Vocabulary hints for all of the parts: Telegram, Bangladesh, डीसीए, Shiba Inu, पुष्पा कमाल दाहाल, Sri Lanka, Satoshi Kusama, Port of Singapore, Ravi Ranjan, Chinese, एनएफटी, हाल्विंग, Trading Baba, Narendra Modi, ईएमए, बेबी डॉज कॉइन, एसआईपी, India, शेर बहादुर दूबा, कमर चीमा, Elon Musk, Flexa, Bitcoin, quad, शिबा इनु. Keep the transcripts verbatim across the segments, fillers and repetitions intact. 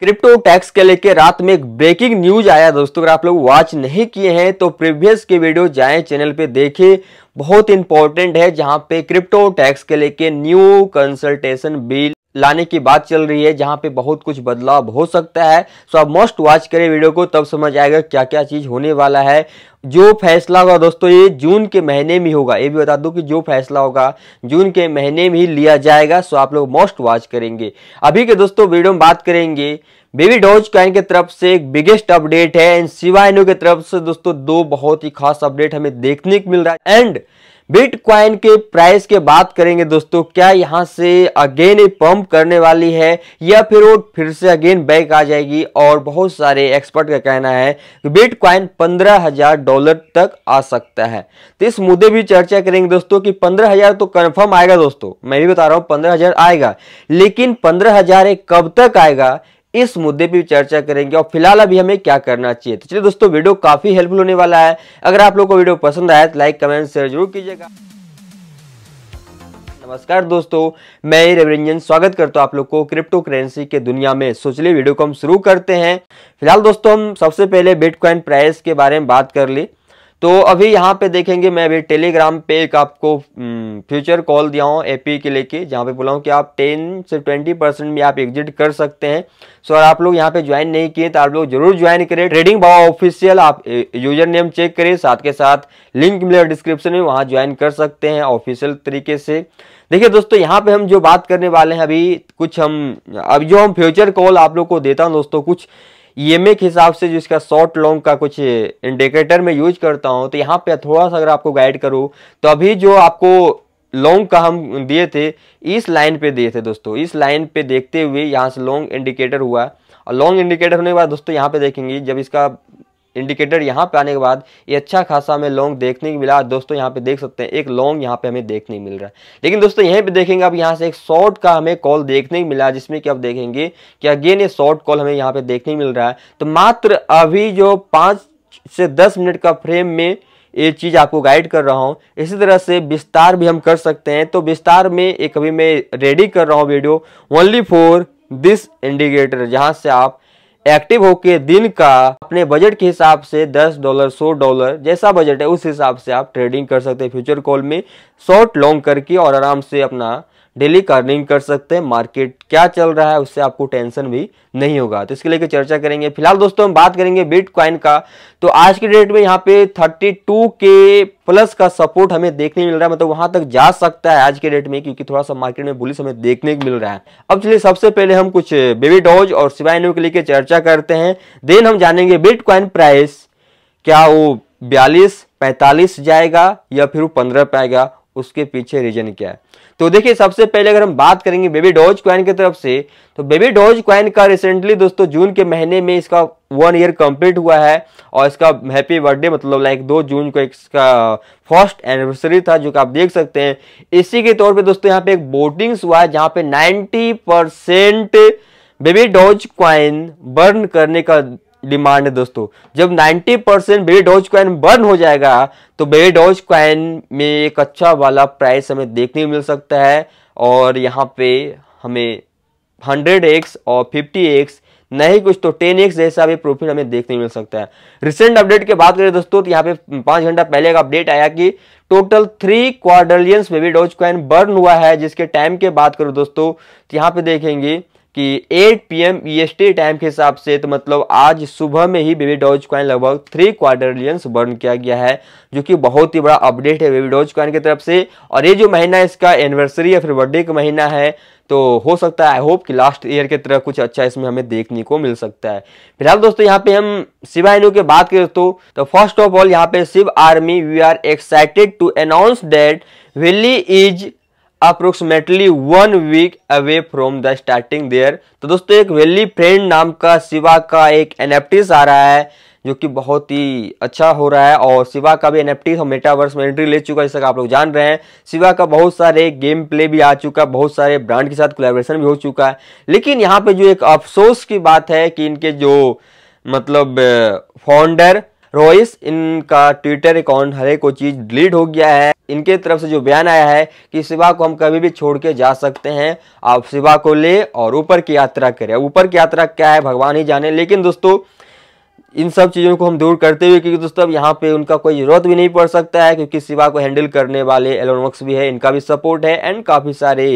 Crypto tax के लेके रात में एक ब्रेकिंग न्यूज आया दोस्तों। अगर आप लोग वॉच नहीं किए हैं तो प्रीवियस के वीडियो जाएं चैनल पे देखें, बहुत इंपॉर्टेंट है, जहां पे क्रिप्टो टैक्स के लेके न्यू कंसल्टेशन बिल लाने की बात चल रही है, जहां पे बहुत कुछ बदलाव हो सकता है। सो आप मोस्ट वॉच करें वीडियो को, तब समझ आएगा क्या क्या चीज होने वाला है। जो फैसला होगा दोस्तों ये जून के महीने में होगा, ये भी बता दूं कि जो फैसला होगा जून के महीने में ही लिया जाएगा। सो आप लोग मोस्ट वॉच करेंगे। अभी के दोस्तों वीडियो में बात करेंगे बेबी डॉज कॉइन के तरफ से एक बिगेस्ट अपडेट है, एंड शिबा इनु के तरफ से दोस्तों दो बहुत ही खास अपडेट हमें देखने को मिल रहा है। एंड बिटकॉइन के प्राइस के बात करेंगे दोस्तों, क्या यहां से अगेन ये पंप करने वाली है या फिर वो फिर से अगेन बैक आ जाएगी। और बहुत सारे एक्सपर्ट का कहना है कि बिटकॉइन पंद्रह हजार डॉलर तक आ सकता है, तो इस मुद्दे भी चर्चा करेंगे दोस्तों कि पंद्रह हजार तो कंफर्म आएगा दोस्तों, मैं भी बता रहा हूँ पंद्रह हजार आएगा, लेकिन पंद्रह हजार कब तक आएगा इस मुद्दे पे चर्चा करेंगे। और फिलहाल अभी हमें क्या करना चाहिए, तो चलिए दोस्तों वीडियो काफी हेल्पफुल होने वाला है। अगर आप लोगों को वीडियो पसंद आया तो लाइक कमेंट शेयर जरूर कीजिएगा। नमस्कार दोस्तों, मैं रवि रंजन स्वागत करता हूं आप लोग को क्रिप्टो करेंसी के दुनिया में। सो चलिए वीडियो को हम शुरू करते हैं। फिलहाल दोस्तों हम सबसे पहले बिटकॉइन प्राइस के बारे में बात कर ले, तो अभी यहाँ पे देखेंगे, मैं अभी टेलीग्राम पे एक आपको फ्यूचर कॉल दिया हूँ एपी के लेके, जहाँ पे बोला हूँ कि आप टेन से ट्वेंटी परसेंट में आप एग्जिट कर सकते हैं। सो अगर आप लोग यहाँ पे ज्वाइन नहीं किए तो आप लोग जरूर ज्वाइन करें, ट्रेडिंग बाबा ऑफिशियल आप यूजर नेम चेक करें, साथ के साथ लिंक मिलेगा डिस्क्रिप्शन में, वहाँ ज्वाइन कर सकते हैं ऑफिशियल तरीके से। देखिए दोस्तों यहाँ पे हम जो बात करने वाले हैं अभी कुछ हम अभी जो हम फ्यूचर कॉल आप लोग को देता हूँ दोस्तों, कुछ ईएमए के हिसाब से जिसका शॉर्ट लॉन्ग का कुछ इंडिकेटर में यूज करता हूं, तो यहाँ पे थोड़ा सा अगर आपको गाइड करूँ तो अभी जो आपको लॉन्ग का हम दिए थे इस लाइन पे दिए थे दोस्तों, इस लाइन पे देखते हुए यहाँ से लॉन्ग इंडिकेटर हुआ, और लॉन्ग इंडिकेटर होने के बाद दोस्तों यहाँ पे देखेंगे जब इसका इंडिकेटर यहाँ पे आने के बाद ये अच्छा खासा हमें लॉन्ग देखने को मिला। दोस्तों यहाँ पे देख सकते हैं एक लॉन्ग यहाँ पे हमें देखने को मिल रहा है, लेकिन दोस्तों यहीं पे देखेंगे अब यहाँ से एक शॉर्ट का हमें कॉल देखने को मिला, जिसमें कि अब देखेंगे कि अगेन ये शॉर्ट कॉल हमें यहाँ पे देखने को मिल रहा है। तो मात्र अभी जो पाँच से दस मिनट का फ्रेम में ये चीज़ आपको गाइड कर रहा हूँ, इसी तरह से विस्तार भी हम कर सकते हैं। तो विस्तार में एक अभी मैं रेडी कर रहा हूँ video only for this indicator, जहाँ से आप एक्टिव होके दिन का अपने बजट के हिसाब से दस डॉलर सौ डॉलर जैसा बजट है उस हिसाब से आप ट्रेडिंग कर सकते हैं फ्यूचर कॉल में, शॉर्ट लॉन्ग करके, और आराम से अपना डेली अर्निंग कर सकते हैं। मार्केट क्या चल रहा है उससे आपको टेंशन भी नहीं होगा, तो इसके लेके चर्चा करेंगे। फिलहाल दोस्तों हम बात करेंगे बिटकॉइन का, तो आज के डेट में यहाँ पे थर्टी टू के प्लस का सपोर्ट हमें देखने मिल रहा है, मतलब वहां तक जा सकता है आज के डेट में, क्योंकि थोड़ा सा मार्केट में बुलिश हमें देखने को मिल रहा है। अब चलिए सबसे पहले हम कुछ बेबी डॉज और शिबा इनु के लेके चर्चा करते हैं, देन हम जानेंगे बिटकॉइन प्राइस क्या वो बयालीस पैंतालीस जाएगा या फिर वो पंद्रह पे आएगा, उसके पीछे रीजन क्या है। तो देखिए सबसे पहले अगर हम बात करेंगे बेबी डॉज कॉइन की तरफ से, तो बेबी डॉज कॉइन का रिसेंटली दोस्तों जून के महीने में इसका वन ईयर कंप्लीट हुआ है, और इसका हैप्पी बर्थडे मतलब लाइक दो जून को इसका फर्स्ट एनिवर्सरी था, जो कि आप देख सकते हैं। इसी के तौर पे दोस्तों यहाँ पे एक वोटिंग्स हुआ है, जहाँ पे ninety percent बेबी डॉज कॉइन burn करने का डिमांड है दोस्तों। जब नब्बे percent बेबी डॉज कॉइन burn हो जाएगा तो बेबी डॉज कॉइन में एक अच्छा वाला प्राइस हमें देखने को मिल सकता है, और यहाँ पे हमें हंड्रेड एक्स और फिफ्टी एक्स नहीं कुछ तो टेन एक्स जैसा भी प्रॉफिट हमें देखने को मिल सकता है। रिसेंट अपडेट की बात करें दोस्तों, तो यहाँ पे पाँच घंटा पहले का अपडेट आया कि total three quadrillions बेबी डॉज कॉइन burn हुआ है, जिसके टाइम की बात करो दोस्तों तो यहाँ पे देखेंगे कि eight P M E S T time के हिसाब से, तो मतलब आज सुबह में ही बेबी डॉज कॉइन लगभग थ्री क्वाड्रिलियंस बर्न किया गया है, जो कि बहुत ही बड़ा अपडेट है बेबी डॉज कॉइन की तरफ से। और ये जो महीना इसका एनिवर्सरी या फिर बर्थडे का महीना है, तो हो सकता है आई होप कि लास्ट ईयर की तरह कुछ अच्छा इसमें हमें देखने को मिल सकता है। फिलहाल दोस्तों यहाँ पे हम शिबा इनु के बात करें तो फर्स्ट ऑफ ऑल यहाँ पे Shib army we are excited to announce date Willie is approximately one week away from the starting there. तो दोस्तों एक वेली फ्रेंड नाम का शिबा का एक एनएफटीज आ रहा है, जो कि बहुत ही अच्छा हो रहा है, और शिबा का भी एनएफटी मेटावर्स में एंट्री ले चुका है, जैसा आप लोग जान रहे हैं। शिबा का बहुत सारे गेम प्ले भी आ चुका है, बहुत सारे ब्रांड के साथ कोलैबोरेशन भी हो चुका है, लेकिन यहाँ पे जो एक अफसोस की बात है कि इनके जो मतलब फाउंडर रोइस, इनका ट्विटर अकाउंट हर एक को चीज़ डिलीट हो गया है। इनके तरफ से जो बयान आया है कि शिवा को हम कभी भी छोड़ के जा सकते हैं, आप शिवा को ले और ऊपर की यात्रा करें। ऊपर की यात्रा क्या है भगवान ही जाने, लेकिन दोस्तों इन सब चीज़ों को हम दूर करते हुए, क्योंकि दोस्तों अब यहाँ पे उनका कोई ज़रूरत भी नहीं पड़ सकता है, क्योंकि शिवा को हैंडल करने वाले एलोन मस्क भी है, इनका भी सपोर्ट है एंड काफ़ी सारे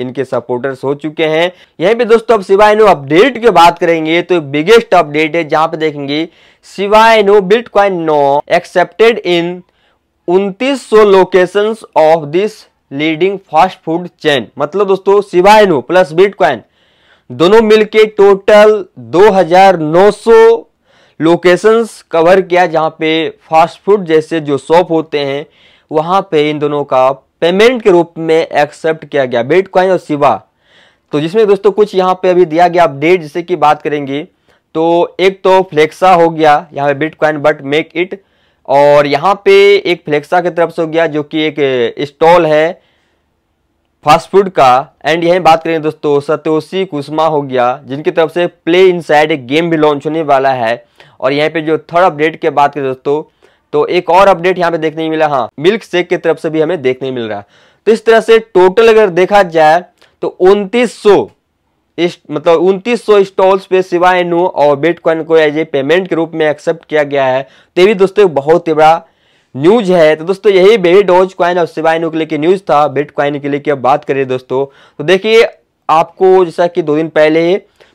इनके सपोर्टर्स हो चुके हैं। यहीं पे दोस्तों अब शिबा इनु अपडेट की बात करेंगे तो बिगेस्ट अपडेट है, जहां पे देखेंगे शिबा इनु bitcoin no accepted in उनतीस सौ locations of this leading fast food chain. मतलब दोस्तों शिबा इनु प्लस बिटकॉइन दोनों मिलके टोटल दो हज़ार नौ सौ लोकेशंस कवर किया, जहां पे फास्ट फूड जैसे जो शॉप होते हैं वहां पे इन दोनों का पेमेंट के रूप में एक्सेप्ट किया गया, बिटकॉइन और शिबा। तो जिसमें दोस्तों कुछ यहाँ पे अभी दिया गया अपडेट जिससे की बात करेंगे, तो एक तो फ्लेक्सा हो गया यहाँ पे बिटकॉइन बट मेक इट, और यहाँ पे एक फ्लेक्सा की तरफ से हो गया जो कि एक स्टॉल है फास्ट फूड का। एंड यही बात करेंगे दोस्तों सतोशी कुसमा हो गया, जिनकी तरफ से प्ले इनसाइड एक गेम भी लॉन्च होने वाला है। और यहाँ पे जो थर्ड अपडेट की बात करें दोस्तों, तो एक और अपडेट यहाँ पे देखने मिला, हाँ मिल्क शेक की तरफ से भी हमें देखने मिल रहा है। तो इस तरह से टोटल अगर देखा जाए तो उनतीस सौ मतलब उनतीस सौ स्टॉल्स पे शिबा इनु और बिटकॉइन को एज ए पेमेंट के रूप में एक्सेप्ट किया गया है। तो ये भी दोस्तों बहुत ही बड़ा न्यूज है। तो दोस्तों यही बेबी डोज कॉइन और शिबा इनु के लिए न्यूज था। बिटकॉइन के लिए अब बात करें दोस्तों, तो देखिए आपको जैसा कि दो दिन पहले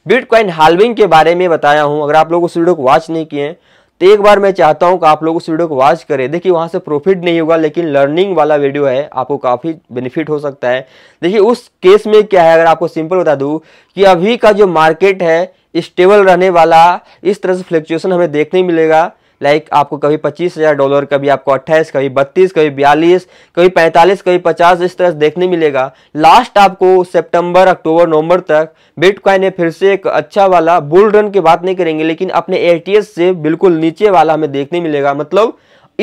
बिटकॉइन हाल्विंग के बारे में बताया हूँ, अगर आप लोग उस वीडियो को वॉच नहीं किए तो एक बार मैं चाहता हूं कि आप लोग उस वीडियो को वॉच करें। देखिए वहां से प्रॉफिट नहीं होगा लेकिन लर्निंग वाला वीडियो है, आपको काफ़ी बेनिफिट हो सकता है। देखिए उस केस में क्या है, अगर आपको सिंपल बता दूं कि अभी का जो मार्केट है स्टेबल रहने वाला, इस तरह से फ्लक्चुएशन हमें देखने मिलेगा। लाइक आपको कभी पच्चीस हज़ार डॉलर, कभी आपको अट्ठाईस, कभी बत्तीस, कभी बयालीस, कभी पैंतालीस, कभी पचास, इस तरह से देखने मिलेगा। लास्ट आपको सितंबर, अक्टूबर, नवंबर तक बिटकॉइन ने फिर से एक अच्छा वाला बुल रन की बात नहीं करेंगे, लेकिन अपने एटीएस से बिल्कुल नीचे वाला हमें देखने मिलेगा। मतलब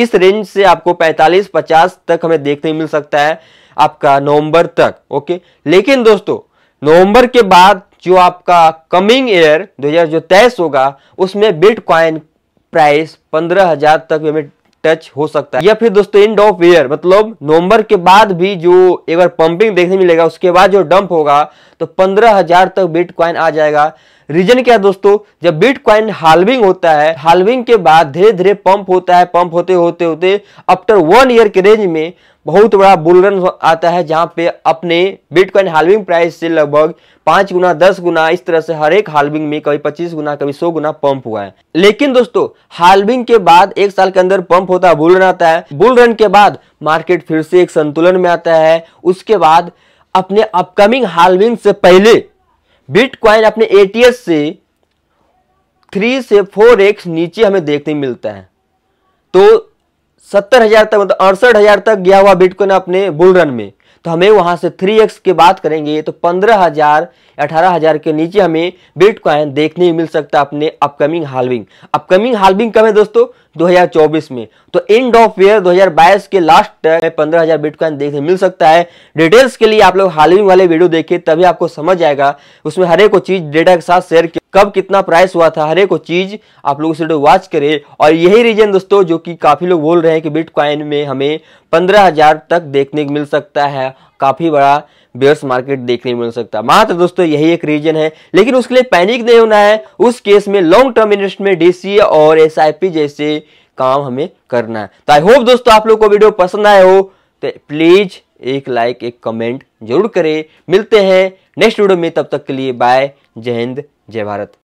इस रेंज से आपको पैंतालीस पचास तक हमें देखने मिल सकता है आपका नवंबर तक, ओके। लेकिन दोस्तों नवंबर के बाद जो आपका कमिंग ईयर दो हज़ार जो तेईस होगा उसमें बिटकॉइन प्राइस पंद्रह हजार तक हमें टच हो सकता है, या फिर दोस्तों एंड ऑफ ईयर मतलब नवंबर के बाद भी जो एक बार पंपिंग देखने मिलेगा, उसके बाद जो डंप होगा तो पंद्रह हजार तक बिटकॉइन आ जाएगा। रीजन क्या है दोस्तों, जब बिटकॉइन हाल्विंग होता है, हाल्विंग के बाद धीरे धीरे पंप होता है, पंप होते होते होते आफ्टर वन ईयर के रेंज में बहुत बड़ा बुल रन आता है, जहां पे अपने बिटकॉइन हाल्विंग प्राइस से लगभग पाँच गुना, दस गुना, इस तरह से हर एक हाल्विंग में कभी पच्चीस गुना, कभी सौ गुना पंप हुआ है। लेकिन दोस्तों हाल्विंग के बाद एक साल के अंदर पंप होता है, बुल रन आता है, बुल रन के बाद मार्केट फिर से एक संतुलन में आता है। उसके बाद अपने अपकमिंग हाल्विंग से पहले बिटकॉइन अपने एटीएस से थ्री से फोर एक्स नीचे हमें देखने मिलता है। तो सत्तर हजार तक मतलब अड़सठ हजार तक गया हुआ बिटकॉइन अपने बुल रन में, तो हमें वहां से थ्री एक्स की बात करेंगे तो पंद्रह हजार अठारह हजार के नीचे हमें बिटकॉइन देखने मिल सकता है अपने अपकमिंग हाल्विंग। अपकमिंग हाल्विंग कब है दोस्तों, दो हज़ार चौबीस में, तो एंड ऑफ ईयर दो हज़ार बाईस के लास्ट तक पंद्रह हजार बिटकॉइन देखने मिल सकता है। डिटेल्स के लिए आप लोग हाल्विंग वाले वीडियो देखिए, तभी आपको समझ आएगा। उसमें हर एक चीज डेटा के साथ शेयर किया, कब कितना प्राइस हुआ था, हर एक चीज आप लोग उसे वॉच करें। और यही रीजन दोस्तों जो कि काफी लोग बोल रहे हैं कि बिटकॉइन में हमें पंद्रह हजार तक देखने को मिल सकता है, काफी बड़ा बेयर्स मार्केट देखने मिल सकता है। मात्र दोस्तों यही एक रीजन है, लेकिन उसके लिए पैनिक नहीं होना है। उस केस में लॉन्ग टर्म इन्वेस्टमेंट, डीसीए और एसआईपी जैसे काम हमें करना है। तो आई होप दोस्तों आप लोग को वीडियो पसंद आए हो तो प्लीज एक लाइक, एक कमेंट जरूर करें। मिलते हैं नेक्स्ट वीडियो में, तब तक के लिए बाय, जय हिंद, जय भारत।